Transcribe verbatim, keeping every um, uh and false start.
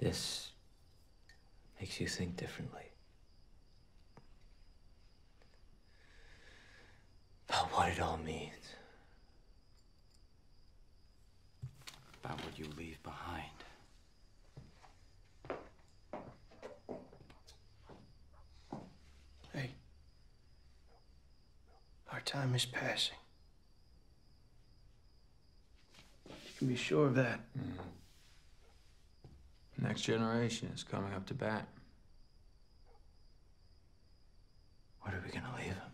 This makes you think differently about what it all means. About what you leave behind. Hey, our time is passing. You can be sure of that. Mm-hmm. Next generation is coming up to bat. What are we gonna leave him?